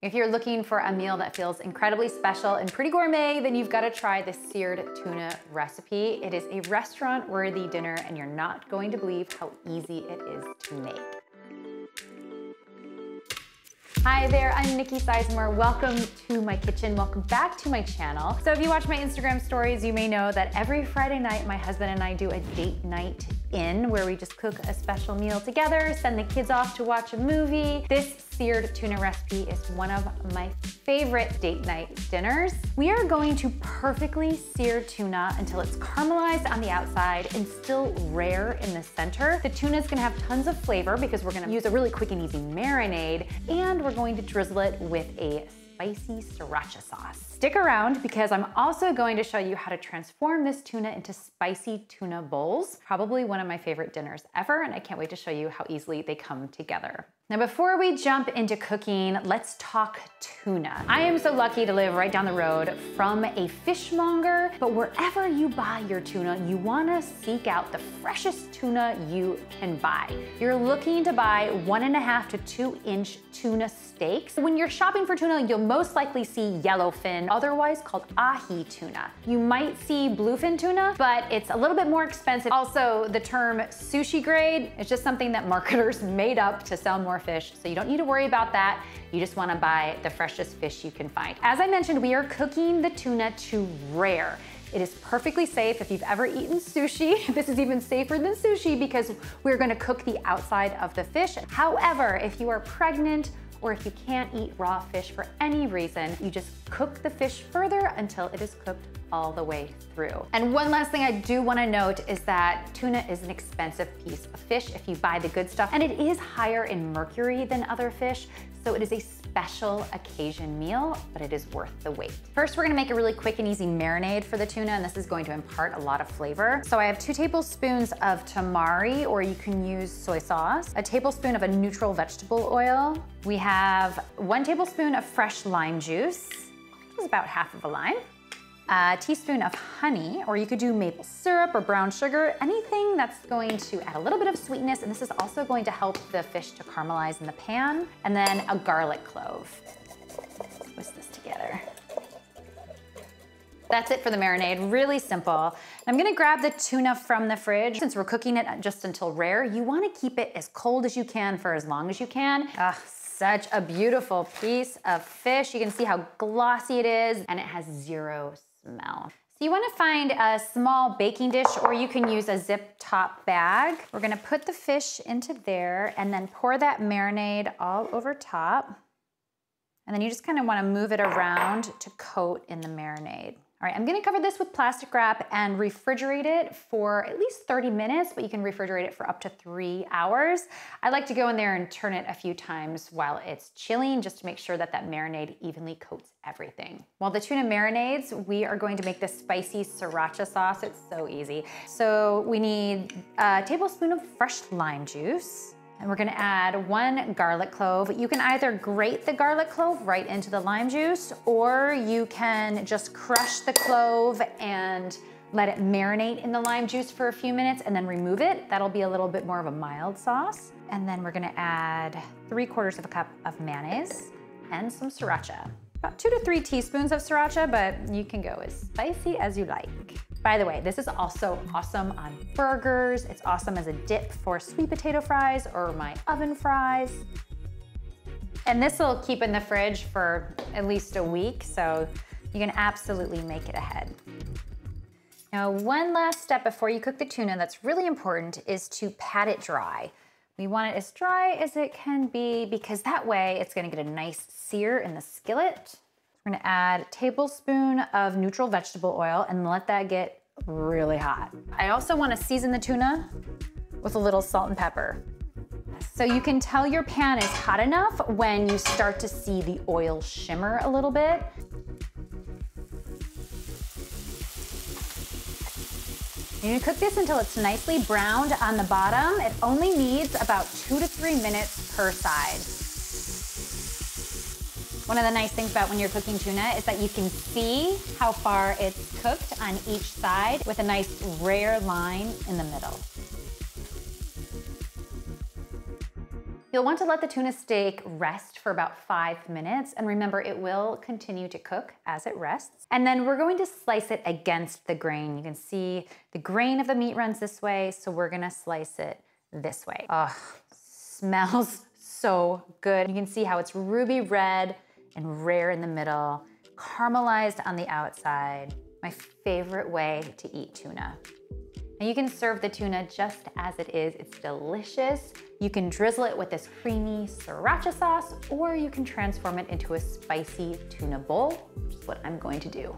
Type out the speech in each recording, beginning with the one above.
If you're looking for a meal that feels incredibly special and pretty gourmet, then you've got to try the seared tuna recipe. It is a restaurant-worthy dinner, and you're not going to believe how easy it is to make. Hi there, I'm Nikki Sizemore. Welcome to my kitchen. Welcome back to my channel. So if you watch my Instagram stories, you may know that every Friday night, my husband and I do a date night in where we just cook a special meal together, send the kids off to watch a movie. This seared tuna recipe is one of my favorite date night dinners. We are going to perfectly sear tuna until it's caramelized on the outside and still rare in the center. The tuna is gonna have tons of flavor because we're gonna use a really quick and easy marinade, and we're going to drizzle it with a spicy sriracha sauce. Stick around because I'm also going to show you how to transform this tuna into spicy tuna bowls. Probably one of my favorite dinners ever, and I can't wait to show you how easily they come together. Now, before we jump into cooking, let's talk tuna. I am so lucky to live right down the road from a fishmonger, but wherever you buy your tuna, you wanna seek out the freshest tuna you can buy. You're looking to buy 1.5 to 2 inch tuna steaks. When you're shopping for tuna, you'll most likely see yellowfin, otherwise called ahi tuna. You might see bluefin tuna, but it's a little bit more expensive. Also, the term sushi grade is just something that marketers made up to sell more fish, so you don't need to worry about that. You just want to buy the freshest fish you can find. As I mentioned, we are cooking the tuna to rare. It is perfectly safe. If you've ever eaten sushi, this is even safer than sushi because we're going to cook the outside of the fish. However, if you are pregnant or if you can't eat raw fish for any reason, you just cook the fish further until it is cooked all the way through. And one last thing I do wanna note is that tuna is an expensive piece of fish if you buy the good stuff, and it is higher in mercury than other fish, so it is a special occasion meal, but it is worth the wait. First, we're gonna make a really quick and easy marinade for the tuna, and this is going to impart a lot of flavor. So I have 2 tablespoons of tamari, or you can use soy sauce, 1 tablespoon of a neutral vegetable oil. We have 1 tablespoon of fresh lime juice, which is about half of a lime. A teaspoon of honey, or you could do maple syrup or brown sugar, anything that's going to add a little bit of sweetness, and this is also going to help the fish to caramelize in the pan, and then a garlic clove. Let's whisk this together. That's it for the marinade, really simple. I'm gonna grab the tuna from the fridge. Since we're cooking it just until rare, you wanna keep it as cold as you can for as long as you can. Such a beautiful piece of fish. You can see how glossy it is, and it has zero smell. So you wanna find a small baking dish, or you can use a zip top bag. We're gonna put the fish into there and then pour that marinade all over top. And then you just kinda wanna move it around to coat in the marinade. All right, I'm gonna cover this with plastic wrap and refrigerate it for at least 30 minutes, but you can refrigerate it for up to 3 hours. I like to go in there and turn it a few times while it's chilling, just to make sure that that marinade evenly coats everything. While the tuna marinades, we are going to make the spicy sriracha sauce. It's so easy. So we need 1 tablespoon of fresh lime juice, and we're gonna add 1 garlic clove. You can either grate the garlic clove right into the lime juice, or you can just crush the clove and let it marinate in the lime juice for a few minutes and then remove it. That'll be a little bit more of a mild sauce. And then we're gonna add 3/4 cup of mayonnaise and some sriracha. About 2 to 3 teaspoons of sriracha, but you can go as spicy as you like. By the way, this is also awesome on burgers. It's awesome as a dip for sweet potato fries or my oven fries. And this will keep in the fridge for at least a week, so you can absolutely make it ahead. Now, one last step before you cook the tuna that's really important is to pat it dry. We want it as dry as it can be because that way it's gonna get a nice sear in the skillet. We're gonna add 1 tablespoon of neutral vegetable oil and let that get really hot. I also wanna season the tuna with a little salt and pepper. So you can tell your pan is hot enough when you start to see the oil shimmer a little bit. You're gonna cook this until it's nicely browned on the bottom. It only needs about 2 to 3 minutes per side. One of the nice things about when you're cooking tuna is that you can see how far it's cooked on each side with a nice rare line in the middle. You'll want to let the tuna steak rest for about 5 minutes, and remember it will continue to cook as it rests. And then we're going to slice it against the grain. You can see the grain of the meat runs this way, so we're gonna slice it this way. Oh, smells so good. You can see how it's ruby red and rare in the middle, caramelized on the outside. My favorite way to eat tuna. Now you can serve the tuna just as it is. It's delicious. You can drizzle it with this creamy sriracha sauce, or you can transform it into a spicy tuna bowl, which is what I'm going to do.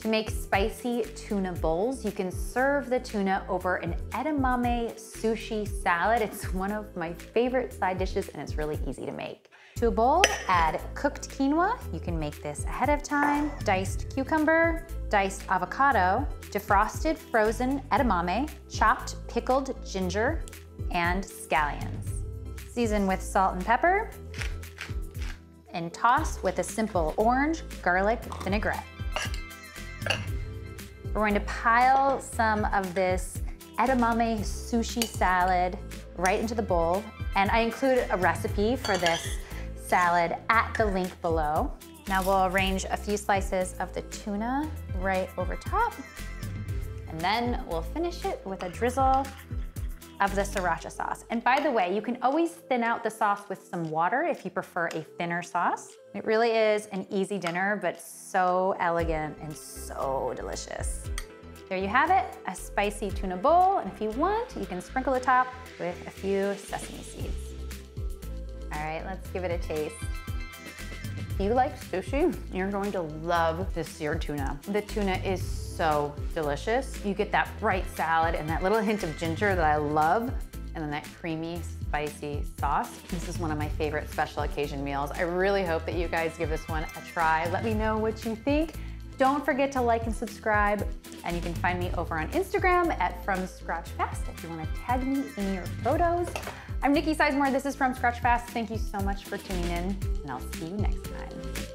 To make spicy tuna bowls, you can serve the tuna over an edamame sushi salad. It's one of my favorite side dishes, and it's really easy to make. To a bowl, add cooked quinoa. You can make this ahead of time. Diced cucumber, diced avocado, defrosted frozen edamame, chopped pickled ginger, and scallions. Season with salt and pepper, and toss with a simple orange garlic vinaigrette. We're going to pile some of this edamame sushi salad right into the bowl, and I include a recipe for this salad at the link below. Now we'll arrange a few slices of the tuna right over top, and then we'll finish it with a drizzle of the sriracha sauce. And by the way, you can always thin out the sauce with some water if you prefer a thinner sauce. It really is an easy dinner, but so elegant and so delicious. There you have it, a spicy tuna bowl. And if you want, you can sprinkle the top with a few sesame seeds. All right, let's give it a taste. If you like sushi, you're going to love this seared tuna. The tuna is so delicious. You get that bright salad and that little hint of ginger that I love, and then that creamy, spicy sauce. This is one of my favorite special occasion meals. I really hope that you guys give this one a try. Let me know what you think. Don't forget to like and subscribe, and you can find me over on Instagram at From Scratch Fast if you want to tag me in your photos. I'm Nikki Sizemore, this is From Scratch Fast. Thank you so much for tuning in, and I'll see you next time.